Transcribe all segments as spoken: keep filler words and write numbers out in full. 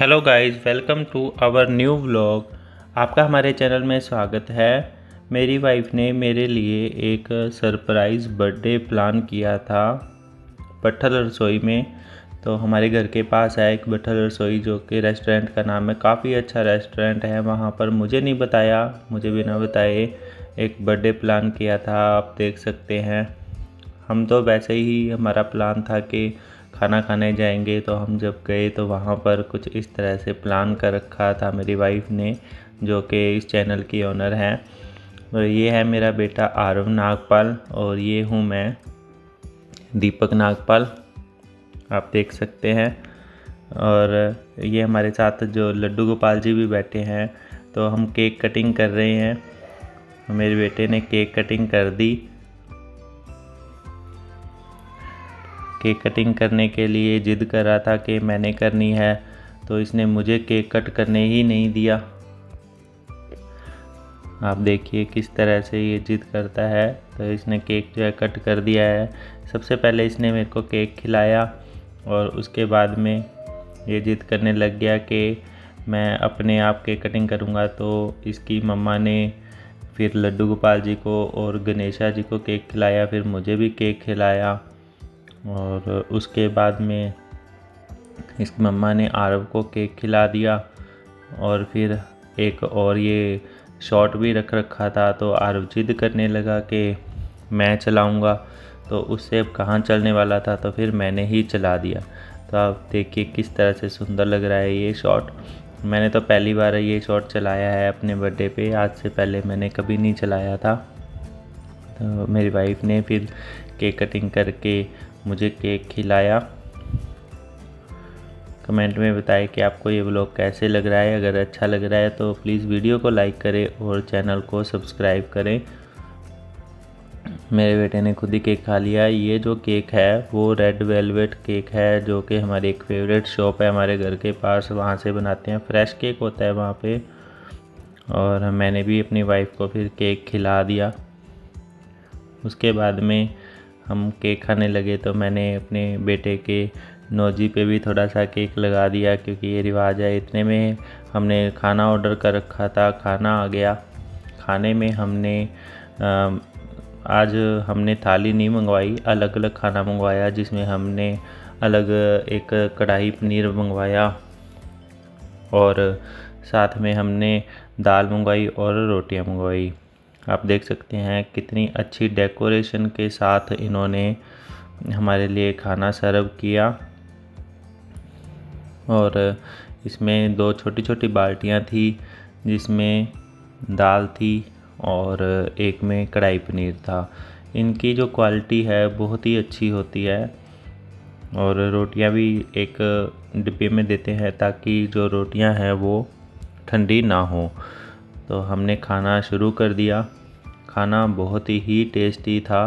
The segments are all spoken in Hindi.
Hello guys, welcome to our new vlog. आपका हमारे चैनल में स्वागत है। मेरी वाइफ ने मेरे लिए एक सरप्राइज़ बर्थडे प्लान किया था बट्ठल रसोई में। तो हमारे घर के पास है एक बट्ठल रसोई, जो कि रेस्टोरेंट का नाम है, काफ़ी अच्छा रेस्टोरेंट है। वहाँ पर मुझे नहीं बताया, मुझे बिना बताए एक बर्थडे प्लान किया था। आप देख सकते हैं, हम तो वैसे ही हमारा प्लान था कि खाना खाने जाएंगे। तो हम जब गए तो वहाँ पर कुछ इस तरह से प्लान कर रखा था मेरी वाइफ ने, जो कि इस चैनल की ओनर हैं। और ये है मेरा बेटा आरव नागपाल और ये हूँ मैं, दीपक नागपाल, आप देख सकते हैं। और ये हमारे साथ जो लड्डू गोपाल जी भी बैठे हैं। तो हम केक कटिंग कर रहे हैं, मेरे बेटे ने केक कटिंग कर दी। केक कटिंग करने के लिए जिद कर रहा था कि मैंने करनी है, तो इसने मुझे केक कट करने ही नहीं दिया। आप देखिए किस तरह से ये जिद करता है। तो इसने केक जो है कट कर दिया है। सबसे पहले इसने मेरे को केक खिलाया और उसके बाद में ये जिद करने लग गया कि मैं अपने आप केक कटिंग करूँगा। तो इसकी मम्मा ने फिर लड्डू गोपाल जी को और गणेशा जी को केक खिलाया, फिर मुझे भी केक खिलाया। और उसके बाद में इसकी मम्मा ने आरव को केक खिला दिया। और फिर एक और ये शॉट भी रख रखा था। तो आरव जिद करने लगा कि मैं चलाऊंगा, तो उससे अब कहाँ चलने वाला था, तो फिर मैंने ही चला दिया। तो आप देखिए किस तरह से सुंदर लग रहा है ये शॉट। मैंने तो पहली बार ये शॉट चलाया है अपने बर्थडे पे, आज से पहले मैंने कभी नहीं चलाया था। तो मेरी वाइफ ने फिर केक कटिंग करके मुझे केक खिलाया। कमेंट में बताएं कि आपको ये व्लॉग कैसे लग रहा है। अगर अच्छा लग रहा है तो प्लीज़ वीडियो को लाइक करें और चैनल को सब्सक्राइब करें। मेरे बेटे ने खुद ही केक खा लिया। ये जो केक है वो रेड वेलवेट केक है, जो कि हमारी एक फेवरेट शॉप है हमारे घर के पास, वहाँ से बनाते हैं। फ्रेश केक होता है वहाँ पे। और मैंने भी अपनी वाइफ को फिर केक खिला दिया। उसके बाद में हम केक खाने लगे, तो मैंने अपने बेटे के नोजी पे भी थोड़ा सा केक लगा दिया, क्योंकि ये रिवाज है। इतने में हमने खाना ऑर्डर कर रखा था, खाना आ गया। खाने में हमने आज हमने थाली नहीं मंगवाई, अलग अलग खाना मंगवाया, जिसमें हमने अलग एक कढ़ाई पनीर मंगवाया और साथ में हमने दाल मंगवाई और रोटियां मंगवाई। आप देख सकते हैं कितनी अच्छी डेकोरेशन के साथ इन्होंने हमारे लिए खाना सर्व किया। और इसमें दो छोटी छोटी बाल्टियाँ थी, जिसमें दाल थी और एक में कढ़ाई पनीर था। इनकी जो क्वालिटी है बहुत ही अच्छी होती है। और रोटियां भी एक डिब्बे में देते हैं, ताकि जो रोटियां हैं वो ठंडी ना हो। तो हमने खाना शुरू कर दिया। खाना बहुत ही टेस्टी था।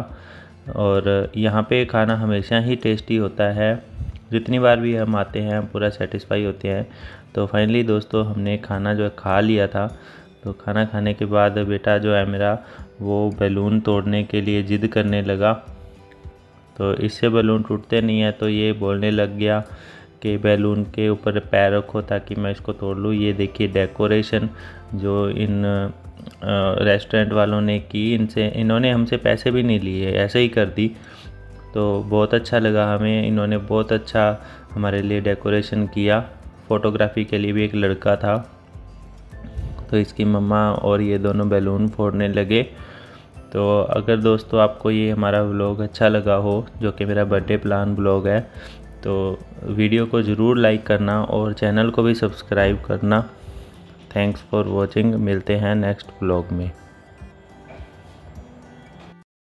और यहाँ पे खाना हमेशा ही टेस्टी होता है, जितनी बार भी हम आते हैं पूरा सेटिस्फाई होते हैं। तो फाइनली दोस्तों हमने खाना जो है खा लिया था। तो खाना खाने के बाद बेटा जो है मेरा, वो बैलून तोड़ने के लिए ज़िद करने लगा। तो इससे बैलून टूटते नहीं है, तो ये बोलने लग गया के बैलून के ऊपर पैर रखो ताकि मैं इसको तोड़ लूँ। ये देखिए डेकोरेशन जो इन रेस्टोरेंट वालों ने की। इनसे इन्होंने हमसे पैसे भी नहीं लिए, ऐसे ही कर दी। तो बहुत अच्छा लगा हमें, इन्होंने बहुत अच्छा हमारे लिए डेकोरेशन किया। फ़ोटोग्राफी के लिए भी एक लड़का था। तो इसकी मम्मा और ये दोनों बैलून फोड़ने लगे। तो अगर दोस्तों आपको ये हमारा व्लॉग अच्छा लगा हो, जो कि मेरा बर्थडे प्लान व्लॉग है, तो वीडियो को ज़रूर लाइक करना और चैनल को भी सब्सक्राइब करना। Thanks for watching. मिलते हैं नेक्स्ट व्लॉग में।